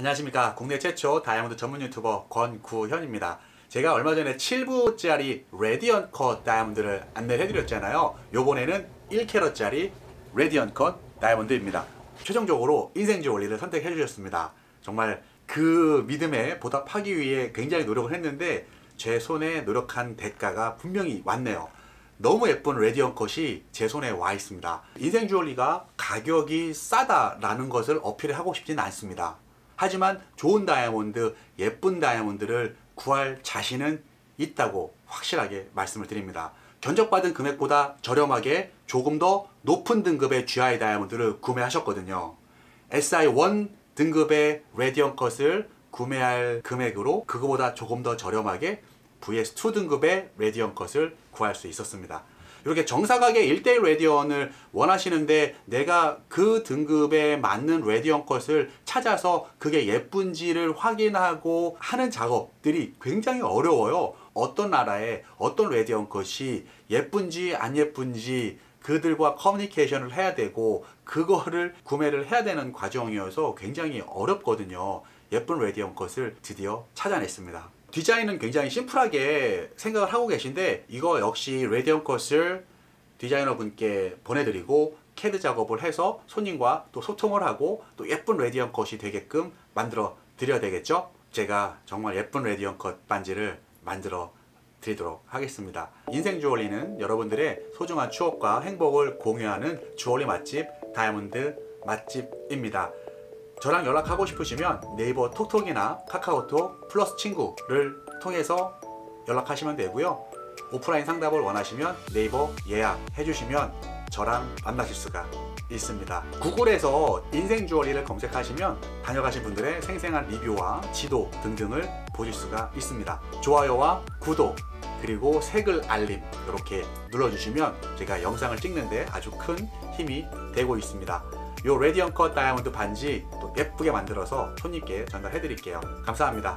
안녕하십니까. 국내 최초 다이아몬드 전문 유튜버 권구현입니다. 제가 얼마 전에 7부짜리 레디언컷 다이아몬드를 안내해드렸잖아요. 요번에는 1캐럿짜리 레디언컷 다이아몬드입니다. 최종적으로 인생지 원리를 선택해주셨습니다. 정말 그 믿음에 보답하기 위해 굉장히 노력을 했는데 제 손에 노력한 대가가 분명히 왔네요. 너무 예쁜 레디언컷이 제 손에 와 있습니다. 인생 주얼리가 가격이 싸다라는 것을 어필하고 싶진 않습니다. 하지만 좋은 다이아몬드, 예쁜 다이아몬드를 구할 자신은 있다고 확실하게 말씀을 드립니다. 견적받은 금액보다 저렴하게 조금 더 높은 등급의 GIA 다이아몬드를 구매하셨거든요. SI1 등급의 레디언컷을 구매할 금액으로 그거보다 조금 더 저렴하게 VS2 등급의 레디언컷을 구할 수 있었습니다. 이렇게 정사각의 1:1 레디언을 원하시는데 내가 그 등급에 맞는 레디언컷을 찾아서 그게 예쁜지를 확인하고 하는 작업들이 굉장히 어려워요. 어떤 나라에 어떤 레디언컷이 예쁜지 안 예쁜지 그들과 커뮤니케이션을 해야 되고 그거를 구매를 해야 되는 과정이어서 굉장히 어렵거든요. 예쁜 레디언컷을 드디어 찾아냈습니다. 디자인은 굉장히 심플하게 생각을 하고 계신데 이거 역시 레디언컷을 디자이너 분께 보내드리고 CAD 작업을 해서 손님과 또 소통을 하고 또 예쁜 레디언컷이 되게끔 만들어 드려야 되겠죠? 제가 정말 예쁜 레디언컷 반지를 만들어 드리도록 하겠습니다. 인생 주얼리는 여러분들의 소중한 추억과 행복을 공유하는 주얼리 맛집, 다이아몬드 맛집입니다. 저랑 연락하고 싶으시면 네이버 톡톡이나 카카오톡 플러스 친구를 통해서 연락하시면 되고요. 오프라인 상담을 원하시면 네이버 예약해주시면 저랑 만나실 수가 있습니다. 구글에서 인생 주얼리를 검색하시면 다녀가신 분들의 생생한 리뷰와 지도 등등을 보실 수가 있습니다. 좋아요와 구독 그리고 색을 알림 이렇게 눌러주시면 제가 영상을 찍는데 아주 큰 힘이 되고 있습니다. 요 레디언컷 다이아몬드 반지 또 예쁘게 만들어서 손님께 전달해 드릴게요. 감사합니다.